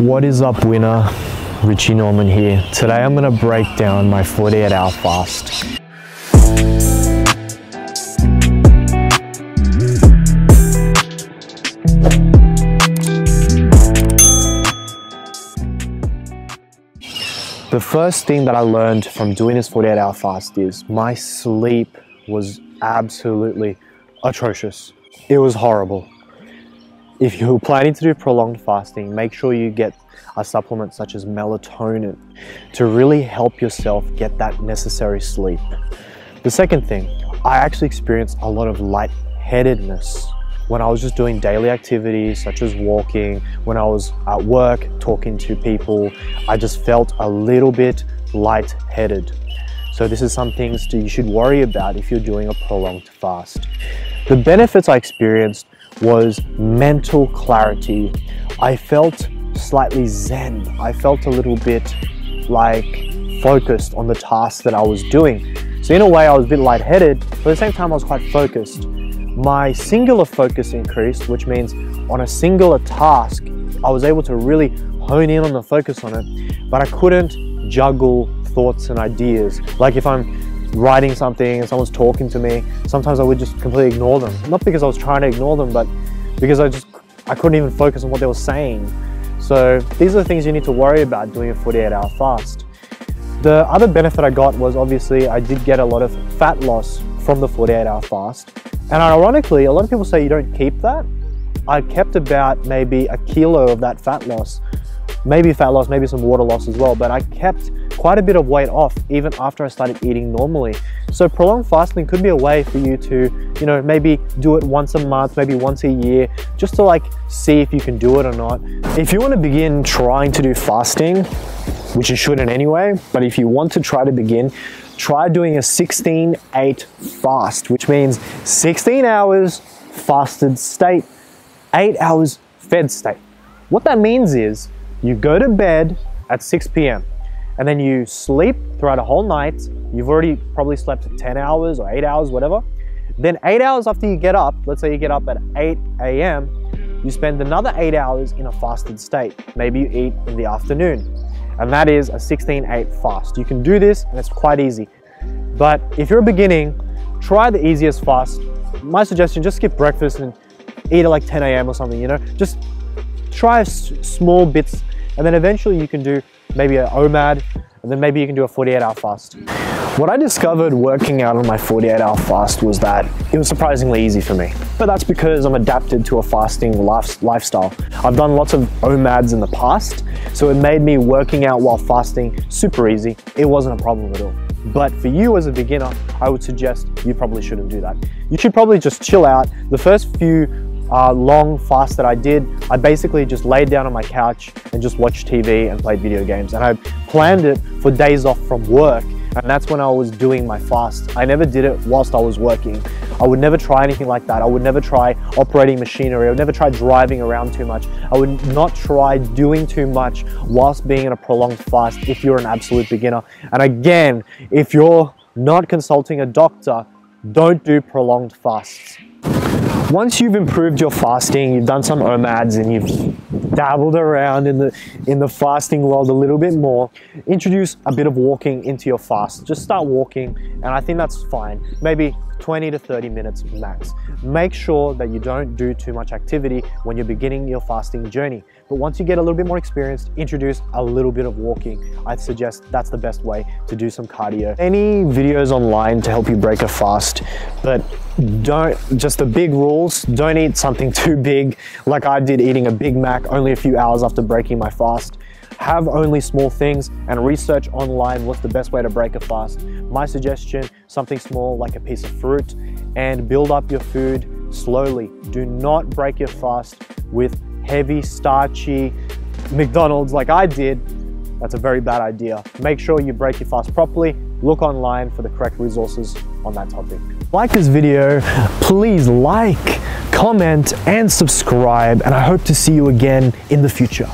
What is up, winner? Richie Norman here. Today I'm going to break down my 48-hour fast. The first thing that I learned from doing this 48-hour fast is my sleep was absolutely atrocious. It was horrible. If you're planning to do prolonged fasting, make sure you get a supplement such as melatonin to really help yourself get that necessary sleep. The second thing, I actually experienced a lot of lightheadedness when I was just doing daily activities such as walking, when I was at work talking to people, I just felt a little bit lightheaded. So this is some things that you should worry about if you're doing a prolonged fast. The benefits I experienced was mental clarity. I felt slightly zen. I felt a little bit like focused on the task that I was doing. So in a way I was a bit lightheaded, but at the same time I was quite focused. My singular focus increased, which means on a singular task, I was able to really hone in on the focus on it, but I couldn't juggle thoughts and ideas. Like if I'm writing something and someone's talking to me, sometimes I would just completely ignore them. Not because I was trying to ignore them, but because I couldn't even focus on what they were saying. So these are the things you need to worry about doing a 48-hour fast. The other benefit I got was obviously I did get a lot of fat loss from the 48-hour fast. And ironically, a lot of people say you don't keep that. I kept about maybe a kilo of that fat loss. Maybe fat loss, maybe some water loss as well, but I kept quite a bit of weight off even after I started eating normally. So prolonged fasting could be a way for you to, you know, maybe do it once a month, maybe once a year, just to like see if you can do it or not. If you want to begin trying to do fasting, which you shouldn't anyway, but if you want to try to begin, try doing a 16-8 fast, which means 16 hours fasted state, 8 hours fed state. What that means is you go to bed at 6 p.m. and then you sleep throughout a whole night. You've already probably slept 10 hours or 8 hours, whatever. Then 8 hours after you get up, let's say you get up at 8 a.m, you spend another 8 hours in a fasted state. Maybe you eat in the afternoon. And that is a 16-8 fast. You can do this and it's quite easy. But if you're beginning, try the easiest fast. My suggestion, just skip breakfast and eat at like 10 a.m. or something, you know? Just try small bits and then eventually you can do maybe an OMAD, and then maybe you can do a 48-hour fast. What I discovered working out on my 48-hour fast was that it was surprisingly easy for me. But that's because I'm adapted to a fasting lifestyle. I've done lots of OMADs in the past, so it made me working out while fasting super easy. It wasn't a problem at all. But for you as a beginner, I would suggest you probably shouldn't do that. You should probably just chill out. The first few long fast that I did, I basically just laid down on my couch and just watched TV and played video games. And I planned it for days off from work. And that's when I was doing my fast. I never did it whilst I was working. I would never try anything like that. I would never try operating machinery. I would never try driving around too much. I would not try doing too much whilst being in a prolonged fast if you're an absolute beginner. And again, if you're not consulting a doctor, don't do prolonged fasts. Once you've improved your fasting, you've done some OMADs and you've dabbled around in the fasting world a little bit more, introduce a bit of walking into your fast. Just start walking, and I think that's fine. Maybe 20 to 30 minutes max. Make sure that you don't do too much activity when you're beginning your fasting journey. But once you get a little bit more experienced, introduce a little bit of walking. I'd suggest that's the best way to do some cardio. Any videos online to help you break a fast, but don't, just the big rules, don't eat something too big. Like I did, eating a Big Mac only a few hours after breaking my fast. Have only small things and research online what's the best way to break a fast. My suggestion, something small like a piece of fruit, and build up your food slowly. Do not break your fast with heavy, starchy McDonald's like I did. That's a very bad idea. Make sure you break your fast properly. Look online for the correct resources on that topic. Like this video, please like, comment, and subscribe, and I hope to see you again in the future.